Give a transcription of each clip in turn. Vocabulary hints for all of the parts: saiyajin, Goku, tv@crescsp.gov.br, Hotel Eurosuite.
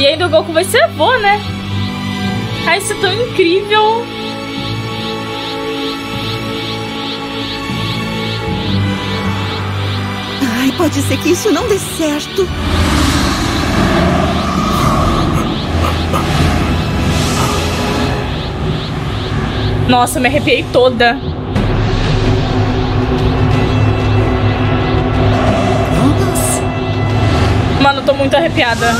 E ainda o Goku vai ser avô, né? Ah, isso é tão incrível! Ai, pode ser que isso não dê certo. Nossa, me arrepiei toda. Mano, eu tô muito arrepiada.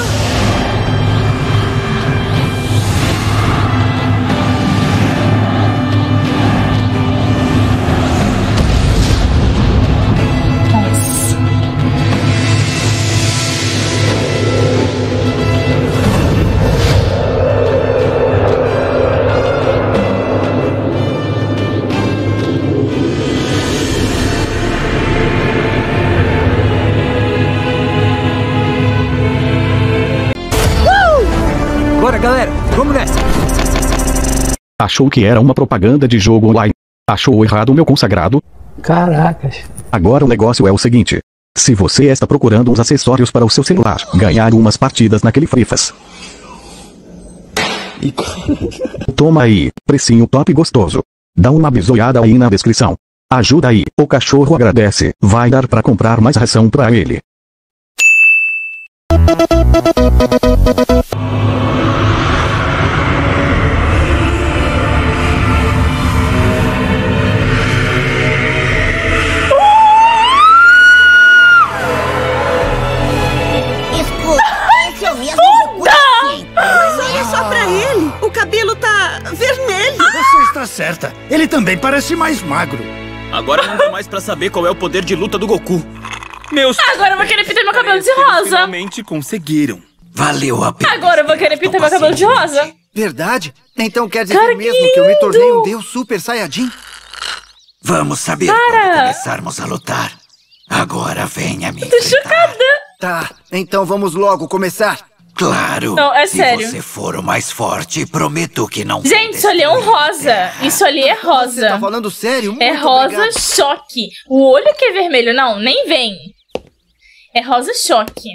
Galera, vamos nessa. Achou que era uma propaganda de jogo online? Achou errado, meu consagrado? Caracas. Agora o negócio é o seguinte. Se você está procurando uns acessórios para o seu celular, ganhar umas partidas naquele Frifas. Toma aí, precinho top gostoso. Dá uma bisoiada aí na descrição. Ajuda aí, o cachorro agradece. Vai dar para comprar mais ração para ele. Certa. Ele também parece mais magro. Agora não dá mais pra saber qual é o poder de luta do Goku. Meus... Agora eu vou querer pintar meu cabelo de rosa. Finalmente conseguiram. Valeu a pena. Agora eu vou querer pintar meu cabelo de rosa. Verdade? Então quer dizer mesmo que eu me tornei um deus super saiyajin? Vamos saber quando começarmos a lutar. Agora venha me enfrentar. Tô chocada. Tá, então vamos logo começar. Claro, não, é sério. Se você for o mais forte, prometo que não... Gente, isso ali é um rosa. Isso ali é rosa. Você tá falando sério? Muito é rosa obrigado. Choque. O olho que é vermelho, não, nem vem. É rosa choque.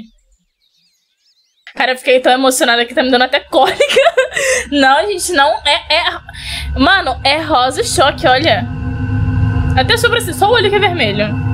Cara, eu fiquei tão emocionada que tá me dando até cólica. Não, gente, não é... Mano, é rosa choque, olha. Até sobre assim, só o olho que é vermelho.